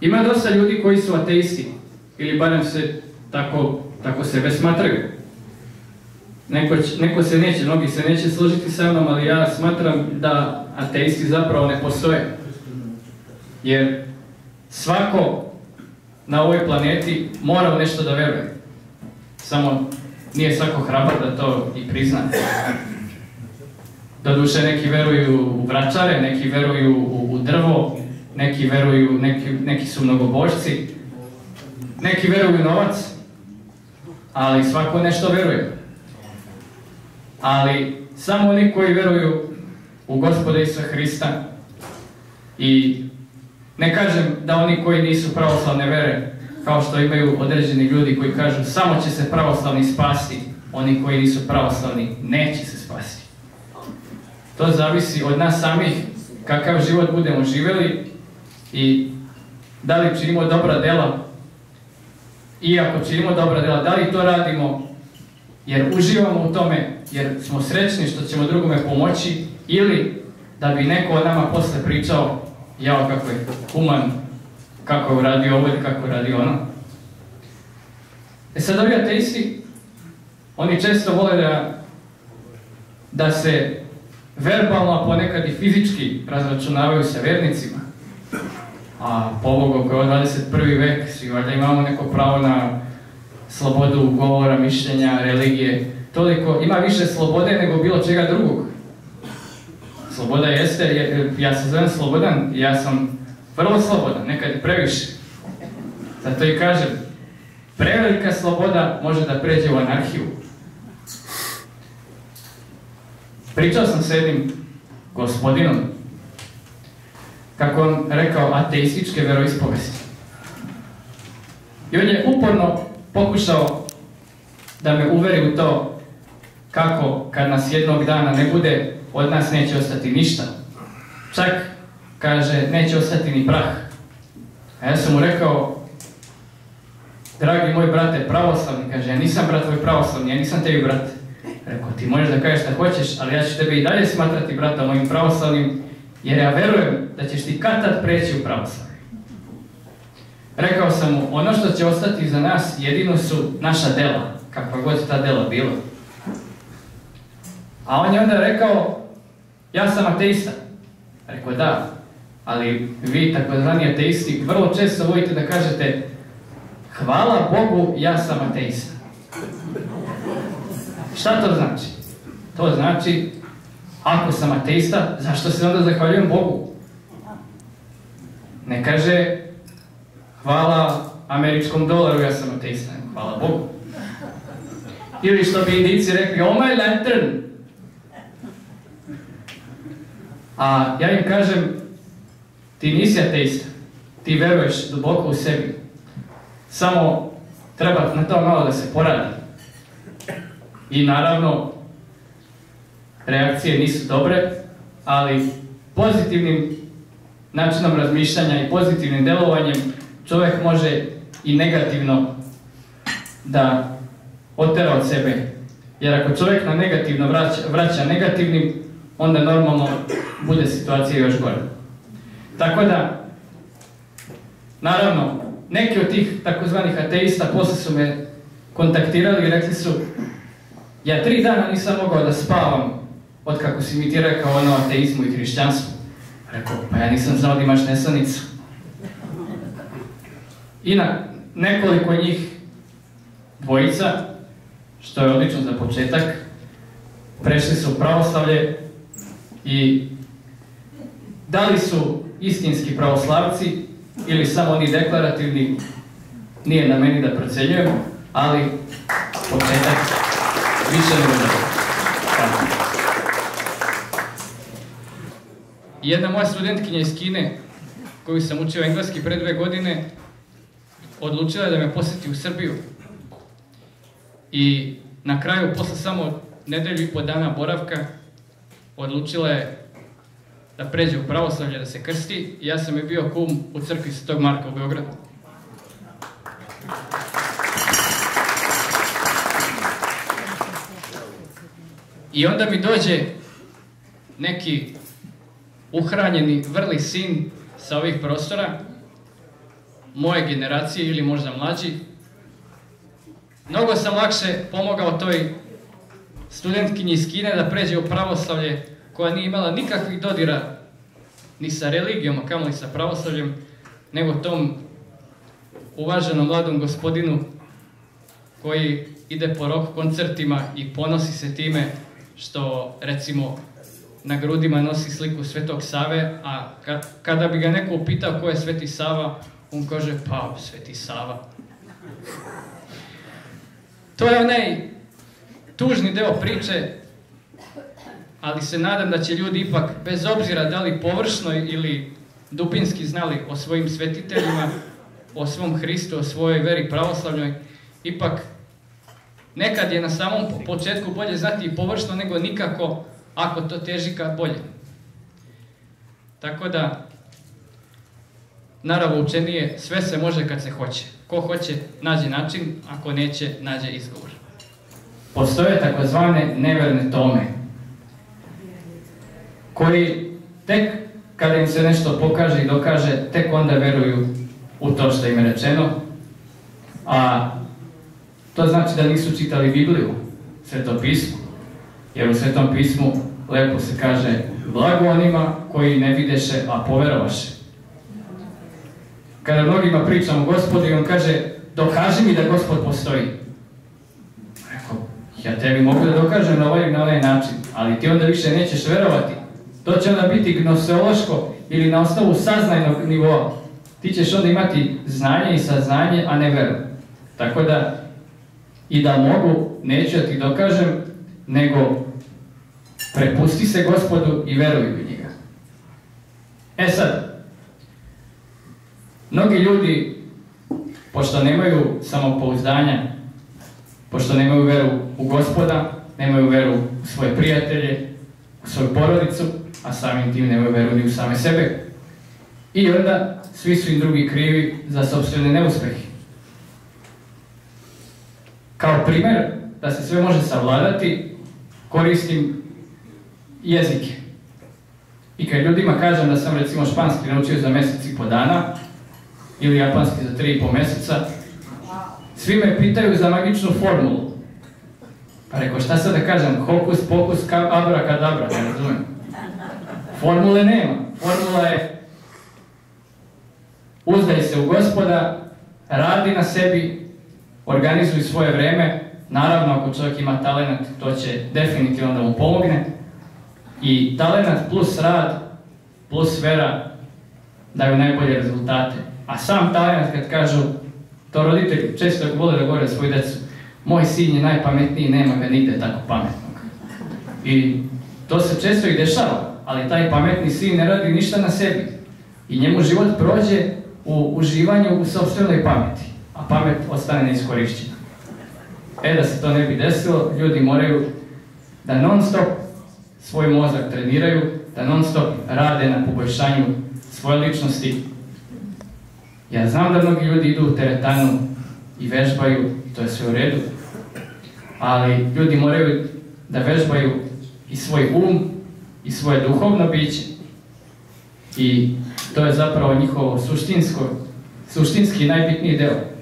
Ima dosta ljudi koji su ateisti, ili barem se tako sebe smatraju. Mnogi se neće složiti sa mnom, ali ja smatram da ateisti zapravo ne postoje. Jer svako na ovoj planeti mora u nešto da veruje. Samo nije svako hrabar da to i prizna. Doduše, neki veruju u vračare, neki veruju u drvo, neki su mnogobožci, neki veruju u novac, ali svako nešto veruje. Ali samo oni koji veruju u Gospoda Isusa Hrista, i ne kažem da oni koji nisu pravoslavne vere, kao što imaju određeni ljudi koji kažu samo će se pravoslavni spasti, oni koji nisu pravoslavni neće se spasti. To zavisi od nas samih kakav život budemo živjeli i da li činimo dobra dela, i ako činimo dobra dela, da li to radimo jer uživamo u tome, jer smo srećni što ćemo drugome pomoći, ili da bi neko o nama posle pričao jao kako je human, kako je uradio ovo ili kako je uradio ono. E sad, ovi ateisti, oni često vole da se verbalno, a ponekad i fizički razračunavaju sa vjernicima. A pobogu, koji je 21. vek, svi valjda imamo neko pravo na slobodu govora, mišljenja, religije. Toliko, ima više slobode nego bilo čega drugog. Sloboda jeste, ja se zovem slobodan, ja sam vrlo slobodan, nekad i previše. Zato i kažem, prevelika sloboda može da pređe u anarhiju. Pričao sam s jednim gospodinom, kako on rekao, ateističke veroispovesti. I on je uporno pokušao da me uveri u to kako kad nas jednog dana ne bude, od nas neće ostati ništa. Čak, kaže, neće ostati ni prah. A ja sam mu rekao, dragi moj brate pravoslavni, kaže, ja nisam brat tvoj pravoslavni, ja nisam tebi brat. Rekao, ti možeš da kažeš šta hoćeš, ali ja ću tebe i dalje smatrati brata mojim pravoslavnim, jer ja verujem da ćeš ti kad tad preći u pravoslavlje. Rekao sam mu, ono što će ostati za nas jedino su naša dela, kakva god ta dela bila. A on je onda rekao, ja sam ateista. Rekao, da, ali vi takozvani ateisti vrlo često volite da kažete, hvala Bogu, ja sam ateista. Šta to znači? To znači, ako sam ateista, zašto se onda zahvaljujem Bogu? Ne kaže, hvala američkom dolaru, ja sam ateista, hvala Bogu. Ili što bi Indijci rekli, oh my lantern. A ja im kažem, ti nisi ateista, ti veruješ duboko u sebi. Samo treba na to malo da se poradi. I naravno, reakcije nisu dobre, ali pozitivnim načinom razmišljanja i pozitivnim delovanjem čovjek može i negativno da otera od sebe. Jer ako čovjek na negativno vraća negativnim, onda normalno bude situacija još gore. Tako da, naravno, neki od tih takozvanih ateista posle su me kontaktirali i rekli su, ja 3 dana nisam mogao da spavam od kako si mi ti rekao ono ateizmu i hrišćanstvu. Rekao, pa ja nisam znao da imaš nesanicu. I nekoliko njih, 2, što je odlično za početak, prešli su u pravoslavlje i da li su istinski pravoslavci ili samo oni deklarativni, nije na meni da procenjujem, ali početak više nego dobro. Jedna moja studentkinja iz Kine, koju sam učio engleski pre 2 godine, odlučila je da me posjeti u Srbiju. I na kraju, posle samo nedelju i po dana boravka, odlučila je da pređe u pravoslavlje, da se krsti, i ja sam i bio kum u crkvi Svetog Marka u Beogradu. I onda mi dođe neki uhranjeni vrli sin sa ovih prostora moje generacije ili možda mlađi, mnogo sam lakše pomogao toj studentkinji iz Kine da pređe u pravoslavlje, koja nije imala nikakvih dodira ni sa religijom, a kamoli sa pravoslavljem, nego tom uvaženom mladom gospodinu koji ide po rock koncertima i ponosi se time što, recimo, na grudima nosi sliku Svetog Save, a kada bi ga neko upitao ko je Sveti Sava, on kaže, pa, Sveti Sava. To je onaj tužni deo priče, ali se nadam da će ljudi ipak, bez obzira da li površno ili dubinski znali o svojim svetiteljima, o svom Hristu, o svojoj veri pravoslavnoj, ipak nekad je na samom početku bolje znati i površno nego nikako, ako to teži ka bolje. Tako da, naravno učenije, sve se može kad se hoće. Ko hoće, nađe način, ako neće, nađe izgovor. Postoje takozvane neverne tome, koji tek kada im se nešto pokaže i dokaže, tek onda veruju u to što im je rečeno, a to znači da nisu čitali Bibliju, Sveto pismo, jer u Svetom pismu lepo se kaže blago onima koji ne videše, a poverovaše. Kada mnogima pričam o Gospodu i on kaže dokaži mi da Gospod postoji. Ja tebi mogu da dokažem na ovaj i na onaj način, ali ti onda više nećeš verovati. To će onda biti gnoseološko ili na osnovu saznajnog nivoa. Ti ćeš onda imati znanje i saznanje, a ne veru. Tako da, i da mogu, neću da ti dokažem, nego prepusti se Gospodu i veruj u njega. E sad, mnogi ljudi, pošto nemaju samopouzdanja, pošto nemaju veru u Gospoda, nemaju veru u svoje prijatelje, u svoju porodicu, a samim tim nemaju veru ni u same sebe. I onda svi su im drugi krivi za sopstvene neuspehe. Kao primer da se sve može savladati, koristim jezike. I kad ljudima kažem da sam recimo španski naučio za mesec i po dana, ili japanski za 3,5 meseca, svi me pitaju za magičnu formulu. Pa rekao, šta sad da kažem, hokus, pokus, abrakadabra, ne razumijem. Formule nema. Formula je uzdaj se u Gospoda, radi na sebi, organizuj svoje vreme, naravno ako čovjek ima talenat, to će definitivno da mu pomogne. I talenat plus rad, plus vera, daju najbolje rezultate. A sam talenat kad kažu, to roditelji često vole da govore svoju decu, moj sin je najpametniji, nema ga nigde tako pametnog. I to se često i dešava, ali taj pametni sin ne radi ništa na sebi. I njemu život prođe u uživanju u sopstvenoj pameti, a pamet ostane neiskorišćena. E da se to ne bi desilo, ljudi moraju da non stop svoj mozak treniraju, da non stop rade na poboljšanju svoje ličnosti. Ja znam da mnogi ljudi idu u teretanu i vežbaju, to je sve u redu, ali ljudi moraju da vežbaju i svoj um, i svoje duhovno biće. I to je zapravo njihovo suštinski najbitniji deo.